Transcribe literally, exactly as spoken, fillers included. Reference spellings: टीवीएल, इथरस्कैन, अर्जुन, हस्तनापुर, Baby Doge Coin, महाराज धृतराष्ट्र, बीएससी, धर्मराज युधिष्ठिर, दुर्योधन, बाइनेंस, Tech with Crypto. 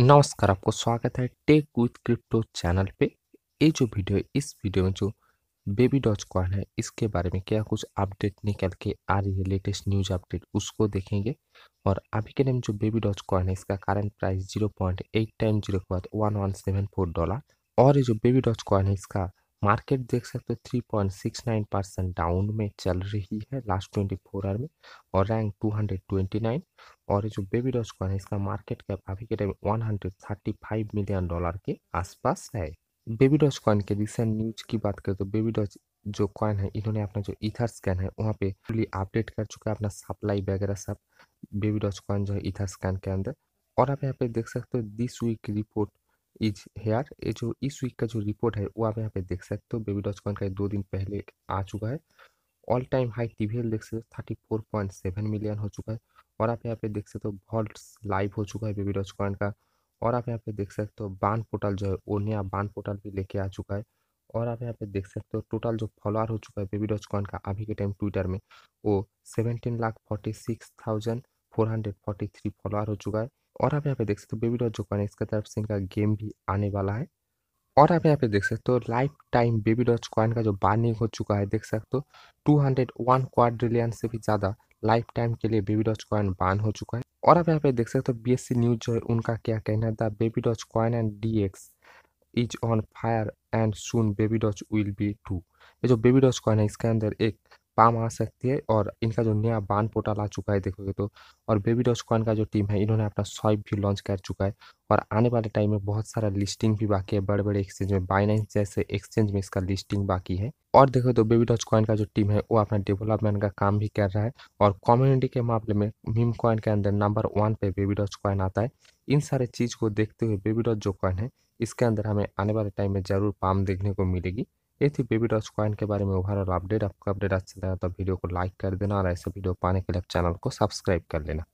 नमस्कार, आपको स्वागत है टेक विद क्रिप्टो चैनल पे। ये जो वीडियो है, इस वीडियो में जो बेबी डॉज कॉइन है इसके बारे में क्या कुछ अपडेट निकल के आ रही है, लेटेस्ट न्यूज अपडेट उसको देखेंगे। और अभी के टाइम जो बेबी डॉज कॉइन है इसका current price zero point eight time zero के बाद one one seven four dollar. और ये जो बेबी डॉज कॉइन है इसका मार्केट देख सकते हो three point six nine percent down में चल रही है लास्ट ट्वेंटी फोर आवर में और rank two hundred twenty nine. और ये जो बेबी डॉज कॉइन है इसका मार्केट कैप अभी के time one hundred thirty five million dollar के आसपास है। बेबी डॉज कॉइन के रिसेंट न्यूज की बात करें तो बेबी डॉज जो कॉइन है इन्होंने अपना जो इथरस्कैन है वहाँ पे फुली अपडेट कर चुका है, अपना सप्लाई वगैरह सब बेबी डॉज कॉइन जो है इथरस्कैन के अंदर। और आप यहाँ पे देख सकते हो this week report is here, ये जो इस वीक का जो रिपोर्ट है वो आप यहाँ पे देख सकते हो। बेबी डॉज कॉइन का दो दिन पहले आ चुका है। ऑल टाइम हाई टीवीएल देख सकते हो thirty four point seven million हो चुका है। और आप यहाँ पे देख सकते हो वॉल्ट्स लाइव हो चुका है बेबी डॉज कॉइन का। और आप यहाँ पे देख सकते हो बान पोर्टल जो है वो नया बान पोर्टल भी लेके आ चुका है। और आप यहाँ पे देख सकते हो टोटल जो फॉलोअर हो चुका है बेबी डॉज कॉइन का अभी के टाइम ट्विटर में वो seventeen lakh forty six thousand four hundred forty three follower हो चुका है। और आप यहाँ पे देख सकते हो बेबी डॉज जो कॉइन है इसका तरफ से इनका गेम भी आने वाला है। और आप यहाँ पे देख सकते हो life time baby doge coin का जो बार्निंग हो चुका है देख सकते हो टू हंड्रेड वन क्वाड्रिलियन से भी ज़्यादा लाइफ टाइम के लिए बेबी डॉज कॉइन बान हो चुका है। और आप यहाँ पे देख सकते हो बीएससी न्यूज जो है उनका क्या कहना था, baby doge coin and DEX is on fire and soon baby Doge will be to. ये जो बेबी डॉज कॉइन है इसके अंदर एक पाम आ सकती है। और इनका जो नया बान पोर्टल आ चुका है देखोगे तो। और बेबी डॉज कॉइन का जो टीम है इन्होंने अपना स्वाइप भी लॉन्च कर चुका है। और आने वाले टाइम में बहुत सारा लिस्टिंग भी बाकी है बड़े बड़े एक्सचेंज में, बाइनेंस जैसे एक्सचेंज में इसका लिस्टिंग बाकी है। और देखो तो बेबी डॉज कॉइन का जो टीम है वो अपना डेवलपमेंट का काम भी कर रहा है। और कम्युनिटी के मामले में मीम कॉइन के अंदर नंबर वन पे बेबी डॉज कॉइन आता है। इन सारे चीज़ को देखते हुए बेबी डॉज जो कॉइन है इसके अंदर हमें आने वाले टाइम में जरूर पाम देखने को मिलेगी। ये थी बेबी डॉज कॉइन के बारे में ओवरऑल अपडेट। आपका अपडेट अच्छा लगा तो वीडियो को लाइक कर देना और ऐसे वीडियो पाने के लिए आप चैनल को सब्सक्राइब कर लेना।